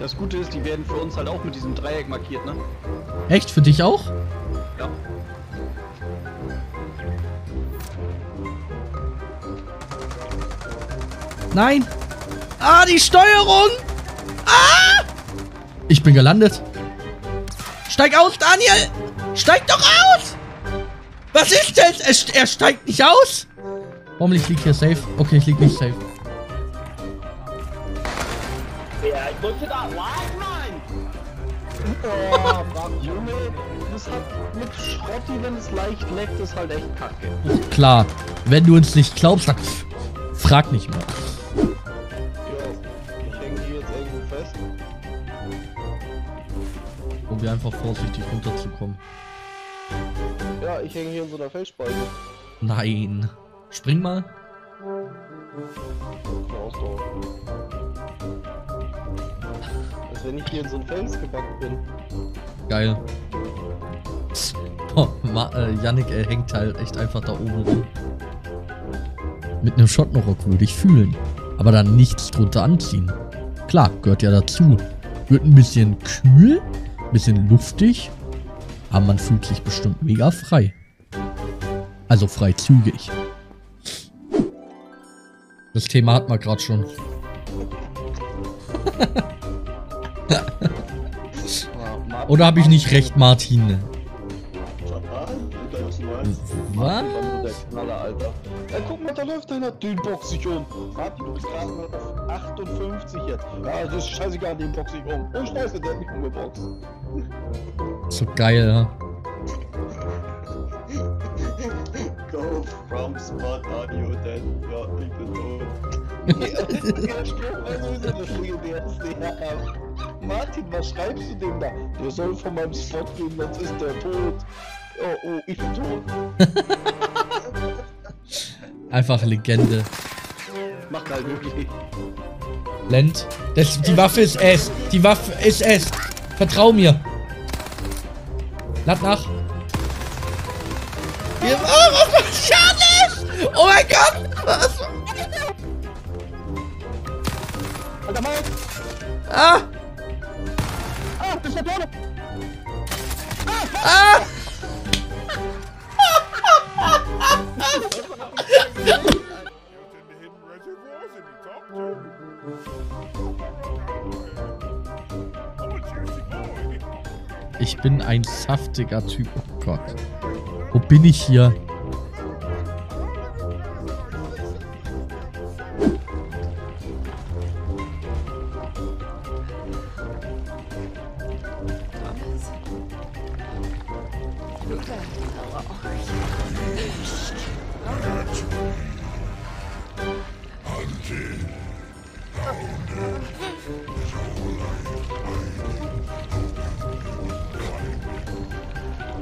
Das Gute ist, die werden für uns halt auch mit diesem Dreieck markiert, ne? Echt? Für dich auch? Ja. Nein! Ah, die Steuerung! Ah! Ich bin gelandet. Steig aus, Daniel! Steig doch aus! Was ist das? Er steigt nicht aus! Warum, ich lieg hier safe? Okay, ich lieg nicht safe. Ja, ich drücke da live, Mann! Oh, Mann, Junge, das hat mit Schrotti, wenn es leicht leckt, ist halt echt kacke. Ist klar, wenn du uns nicht glaubst, dann frag nicht mehr. Jo, ich hänge hier jetzt irgendwo fest. Um hier einfach vorsichtig runterzukommen. Ja, ich hänge hier in so einer Felsspalte. Nein. Spring mal. Als wenn ich hier in so ein Fels gepackt bin. Geil. Boah, Yannick, er hängt halt echt einfach da oben rum. Mit einem Schottenrock würde ich fühlen. Aber dann nichts drunter anziehen. Klar, gehört ja dazu. Wird ein bisschen kühl, ein bisschen luftig. Aber man fühlt sich bestimmt mega frei. Also freizügig. Das Thema hat man gerade schon. Oder habe ich nicht recht, Martin? Was? Guck mal, da läuft einer Box sich um. Martin, du bist gerade mal auf 58 jetzt. Ja, das ist scheißegal, den box sich um. Oh Scheiße, der hat mich umgeboxt. So geil, ne? Go from spot on you, then you're in the zone. Martin, was schreibst du dem da? Der soll von meinem Spot gehen, sonst ist der tot. Oh, ich bin tot. Einfach Legende. Macht halt wirklich. Lent. Die Waffe ist es. Die Waffe ist es. Vertrau mir. Lad nach. Wir oh, was Schaden ist! Oh mein Gott! Was? Alter, Mann! Ah! Ah, das ist der Tode! Ah! Ah! Ich bin ein saftiger Typ. Oh Gott. Wo bin ich hier?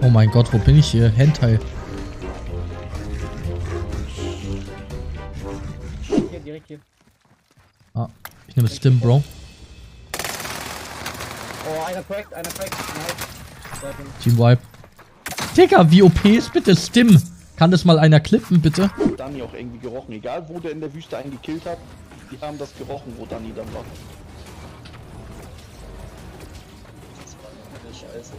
Oh mein Gott, wo bin ich hier? Hentai. Hier, direkt hier. Ah, ich nehme Stim, Bro. Oh, einer crackt. Team Wipe. Digga, wie OP ist bitte Stim? Kann das mal einer klippen, bitte? Danny auch irgendwie gerochen. Egal, wo der in der Wüste einen gekillt hat, die haben das gerochen, wo Danny dann war. Das war noch eine Scheiße.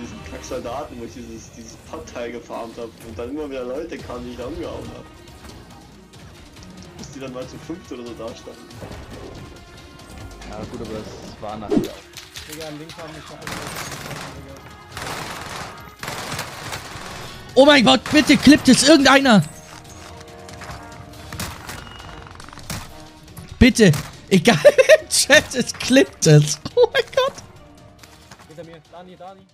Diesen Kacksoldaten, wo ich dieses Pad-Teil gefarmt habe und dann immer wieder Leute kamen, die ich da umgehauen habe. Bis die dann mal zu 5 oder so da standen. Ja gut, aber das war nachher. Digga, am Link haben wir schon. Oh mein Gott, bitte klippt jetzt irgendeiner! Bitte! Egal im Chat, es klippt es! Oh mein Gott! Hinter mir, Dani!